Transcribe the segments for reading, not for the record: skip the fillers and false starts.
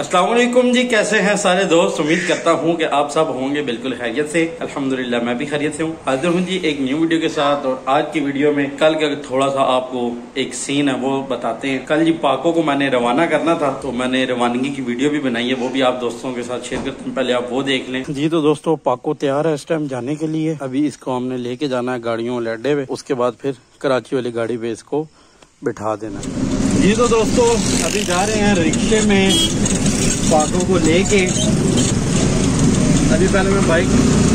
अस्सलाम वालेकुम जी, कैसे हैं सारे दोस्त। उम्मीद करता हूं कि आप सब होंगे बिल्कुल खैरियत से। अल्हम्दुलिल्लाह मैं भी खैरियत से हूं। हाजिर हूं जी एक न्यू वीडियो के साथ। और आज की वीडियो में कल का थोड़ा सा आपको एक सीन है वो बताते हैं। कल जी पाको को मैंने रवाना करना था, तो मैंने रवानगी की वीडियो भी बनाई है, वो भी आप दोस्तों के साथ शेयर करते हैं, पहले आप वो देख लें जी। तो दोस्तों पाको तैयार है इस टाइम जाने के लिए। अभी इसको हमने लेके जाना है गाड़ियों में लड्डे हुए, उसके बाद फिर कराची वाली गाड़ी पे इसको बिठा देना जी। तो दोस्तों अभी जा रहे हैं रिक्शे में पाकों को लेके। अभी पहले मैं बाइक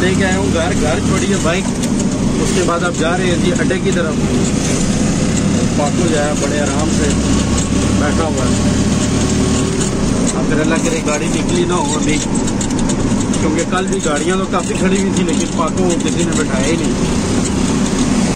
लेके आया हूँ घर छोड़ी है बाइक, उसके बाद आप जा रहे हैं जी अड्डे की तरफ। पाको जाया बड़े आराम से बैठा हुआ है। अगर अल्लाह करे गाड़ी निकली ना हो अभी, क्योंकि कल भी गाड़ियाँ तो काफ़ी खड़ी हुई थी, लेकिन पाको किसी ने बैठाया ही नहीं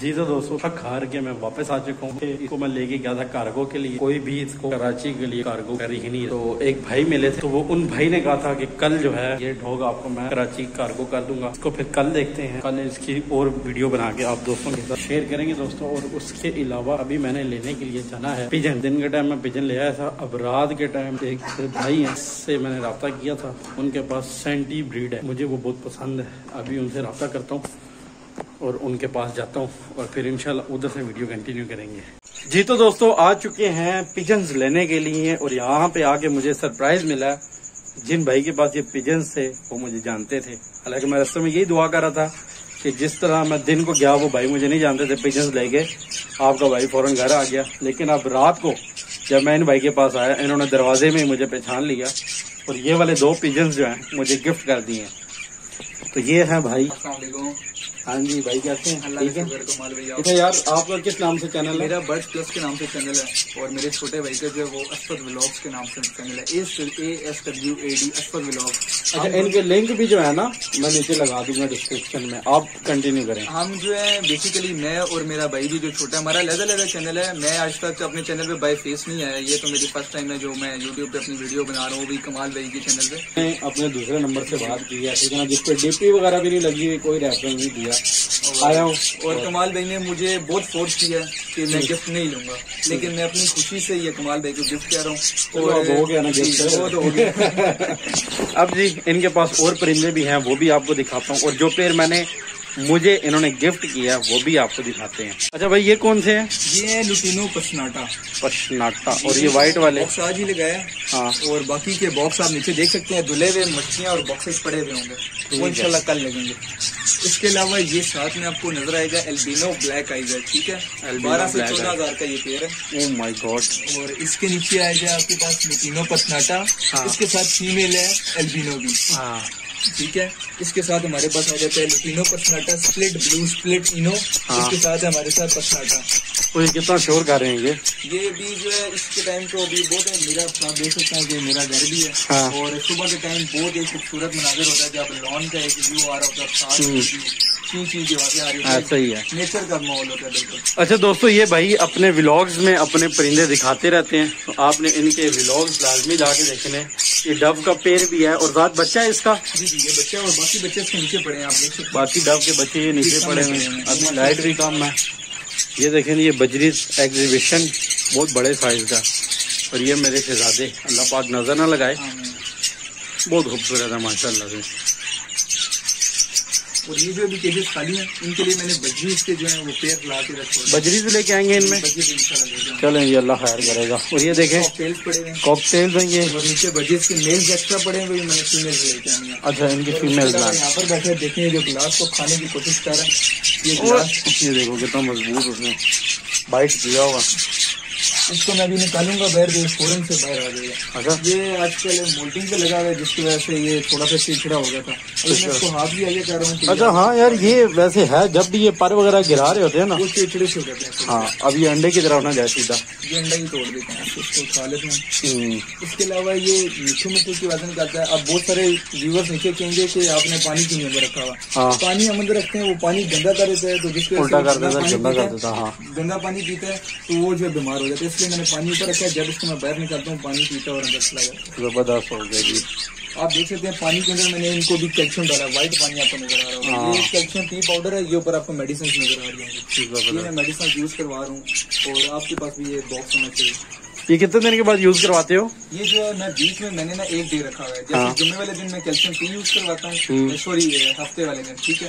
जी। तो दोस्तों थक हार के मैं वापस आ चुका हूँ। इसको मैं लेके गया था कार्गो के लिए, कोई भी इसको कराची के लिए कार्गो कर ही नहीं। तो एक भाई मिले थे, तो वो उन भाई ने कहा था कि कल जो है ये ढोग आपको मैं कराची कार्गो कर दूंगा। इसको फिर कल देखते हैं, कल इसकी और वीडियो बना के आप दोस्तों के साथ शेयर करेंगे दोस्तों। और उसके अलावा अभी मैंने लेने के लिए जाना है पिजन। दिन के टाइम में पिजन ले आया था। अब रात के टाइम एक भाई है से मैंने रब्ता किया था, उनके पास सेंटी ब्रीड है, मुझे वो बहुत पसंद है। अभी उनसे रब्ता करता हूँ और उनके पास जाता हूँ, और फिर इंशाल्लाह उधर से वीडियो कंटिन्यू करेंगे जी। तो दोस्तों आ चुके हैं पिजन्स लेने के लिए, और यहाँ पे आके मुझे सरप्राइज मिला। जिन भाई के पास ये पिजन्स थे वो मुझे जानते थे, हालांकि मैं रास्ते में यही दुआ कर रहा था कि जिस तरह मैं दिन को गया वो भाई मुझे नहीं जानते थे। पिजन्स ले गए, आपका भाई फौरन घर आ गया। लेकिन अब रात को जब मैं इन भाई के पास आया, इन्होंने दरवाजे में मुझे पहचान लिया और ये वाले दो पिजन्स जो हैं मुझे गिफ्ट कर दिए हैं। तो ये है भाई। हाँ जी भाई, कैसे हैं? ठीक है तो यार आपका किस नाम से चैनल है? मेरा बर्ड प्लस के नाम से चैनल है, और मेरे छोटे भाई का जो है वो अस्पर व्लॉग्स के नाम से चैनल है। ASWAD अस्पर व्लॉग्स। अच्छा, इनके लिंक भी जो है ना मैं नीचे लगा दूंगा डिस्क्रिप्शन में, आप कंटिन्यू करें। हम जो है बेसिकली मैं और मेरा भाई भी जो छोटा, हमारा लगा लगा चैनल है। मैं आज तक अपने चैनल पे बाई फेस नहीं आया, ये तो मेरी फर्स्ट टाइम है जो मैं यूट्यूब पे अपनी वीडियो बना रहा हूँ, वो भी कमाल भाई के चैनल पे। अपने दूसरे नंबर से बात की है, ठीक है ना, जिसपे DP वगैरह भी नहीं लगी हुई, कोई रेफरेंस नहीं दिया। आया हूँ और कमाल भाई ने मुझे बहुत फोर्स किया कि मैं गिफ्ट नहीं लूंगा, लेकिन मैं अपनी खुशी से ये कमाल भाई को गिफ्ट कर रहा हूँ। और हो गया ना गिफ्ट, वो तो हो गया। अब जी इनके पास और परिंदे भी हैं, वो भी आपको दिखाता हूँ, और जो पेड़ मैंने मुझे इन्होंने गिफ्ट किया वो भी आपको दिखाते हैं। अच्छा भाई ये कौन से हैं? ये लुटिनो पर्नाटा। और ये व्हाइट वाले बॉक्स आज ही लगाया। हाँ, और बाकी के बॉक्स आप नीचे देख सकते हैं, धुले हुए मछलियाँ और बॉक्सेस पड़े हुए होंगे, वो इंशाल्लाह कल लगेंगे। इसके अलावा ये साथ में आपको नजर आएगा एल्बिनो ब्लैक आएगा, ठीक है, 12 से 14 हजार का ये पेड़ है। Oh my God. और इसके नीचे आएगा आपके पास लुटिनो पर्नाटा, इसके साथ फीमेल है एल्बिनो भी, ठीक है। इसके साथ हमारे पास आ जाता है लुटिनो पर्नाटा स्प्लिट ब्लू स्प्लिट इनो। इसके साथ हमारे साथ पर्नाटा। और ये कितना शोर कर रहे हैं ये भी जो है इसके टाइम तो अभी बहुत है। मेरा आप देख सकते हैं कि मेरा घर भी है। और सुबह के टाइम बहुत एक खूबसूरत मनाजर होता है, जब लॉन का एक व्यू आ रहा होता है, सही है, नेचर का माहौल होता है बिल्कुल। अच्छा दोस्तों ये भाई अपने व्लॉग्स में अपने परिंदे दिखाते रहते हैं, तो आपने इनके व्लॉग्स लाजमी जाके देखने। ये डब का पेड़ भी है, और साथ बच्चा है इसका। जी जी ये बच्चा, और बाकी बच्चे इसके नीचे पड़े हैं, आप देख सकते हैं। बाकी डब के बच्चे ये नीचे पड़े हुए हैं। अभी लाइट भी कम है। ये देखें ये बजरी एग्जीबिशन बहुत बड़े साइज का, और ये मेरे शहजादे, अल्लाह पाक नजर ना लगाए, बहुत खूबसूरत है माशाल्लाह से। और ये जो भी केसेस खाली हैं इनके लिए मैंने बजरी इसके जो है वो पेड़ ला के रखा है। बजरी भी लेके आएंगे इनमें, चलें ये अल्लाह खैर करेगा। और ये देखें कॉकटेल्स हैं ये, और नीचे बजरी के मेल्स एक्स्ट्रा पड़े हैं, वही मैंने फीमेल्स लेके आएंगे। अच्छा इनकी फीमेल्स यहाँ पर बैठे देखें, जो ग्लास को खाने की कोशिश कर रहा है, ये ग्लास ये देखो कितना मजबूत उसने बाइट दिया होगा। इसको मैं अभी निकालूंगा बाहर, ये फौरन से बाहर आ जाएगा। अच्छा ये आजकल मोल्टिंग पे लगा हुआ है, जिसकी वजह से ये थोड़ा सा चिड़चिड़ा हो गया था। इसको हाथ भी आगे कर रहा हूँ। अच्छा हाँ यार ये वैसे है, जब भी ये पर वगैरह गिरा रहे होते हैं ना वो चिड़चिड़े से हो जाते हैं। हाँ अब ये अंडे की तरफ ना जाए, सीधा ये अंडा ही तोड़ देते हैं, इसको खा लेते हैं। इसके अलावा ये मीठू मिट्टी की वजन करता है। अब बहुत सारे व्यूवर्स नीचे कहेंगे कि आपने पानी क्यों अंदर रखा हुआ, पानी हम अंदर रखते हैं वो पानी गंदा कर देता है, तो जिसकी गंदा पानी पीता है तो वो जो है बीमार हो जाता है। मैंने पानी ऊपर रखा है, जब इसको मैं बाहर निकालता हूँ पानी पीता और अंदर चला जाता है। जबरदस्त हो जाएगी, आप देख सकते हैं पानी के अंदर मैंने इनको भी कैल्शियम डाला, व्हाइट पानी आपको नजर आ रहा होगा। ये कैल्शियम टी पाउडर है, ये ऊपर आपको मेडिसिन नजर आ रही है, मैं मेडिसिन यूज करवा रहा हूँ। और आपके पास भी ये बॉक्स होना चाहिए, ये कितने दिन के बाद यूज करवाते हो? ये जो मैं बीच में मैंने ना एक डे रखा हुआ है, जैसे जुम्मे वाले दिन मैं कैल्शियम पी यूज करवाता हूँ, सॉरी हफ्ते वाले दिन, ठीक है।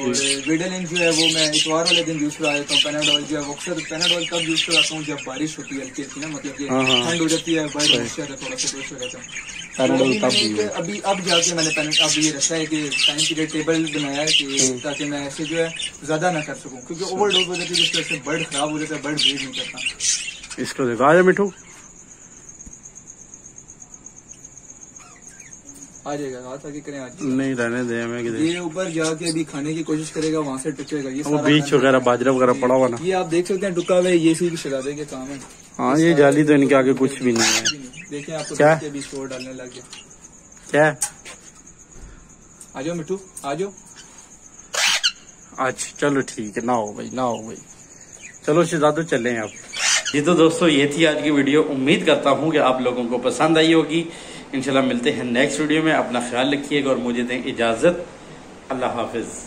और वेडलिन जो है वो मैं इतवार वाले दिन यूज करा देता हूँ। पेनाडोल जो है अक्सर पेनाडोल तब यूज कराता हूँ जब बारिश होती है हल्की हल्की ना, मतलब ठंड हो जाती है, बारिश ज्यादा थोड़ा सा बेश हो जाता हूँ। अभी अब जाके मैंने अब ये रखा है कि टाइम पीरियड टेबल बनाया है कि ताकि मैं ऐसे जो है ज्यादा ना कर सकूं, क्योंकि ओवरडोज हो जाती है जिस तरह से बर्ड खराब हो जाता है, बर्ड ब्रीड नहीं करता। इसको देखो, आ जा मिठू, आ जाएगा कि करें आज नहीं रहने दे हमें। ये ऊपर जाके अभी खाने की कोशिश करेगा, वहाँ से टुकेगा। ये सारा बीज वगैरह बाजरा वगैरह पड़ा हुआ ना, ये आप देख सकते हैं टुका हुआ, ये इसी की शराबे के काम है। हाँ, ये जाली तो इनके आगे कुछ भी नहीं है। देखिए आपको क्या भी स्टोर डालने लग गया। क्या आ जाओ मिठू, आ जाओ। अच्छा चलो ठीक है, ना हो भाई, ना हो भाई, चलो शहजादो चलें आप जी। तो दोस्तों ये थी आज की वीडियो, उम्मीद करता हूँ कि आप लोगों को पसंद आई होगी। इंशाल्लाह मिलते हैं नेक्स्ट वीडियो में, अपना ख्याल रखिएगा और मुझे दें इजाज़त। अल्लाह हाफिज।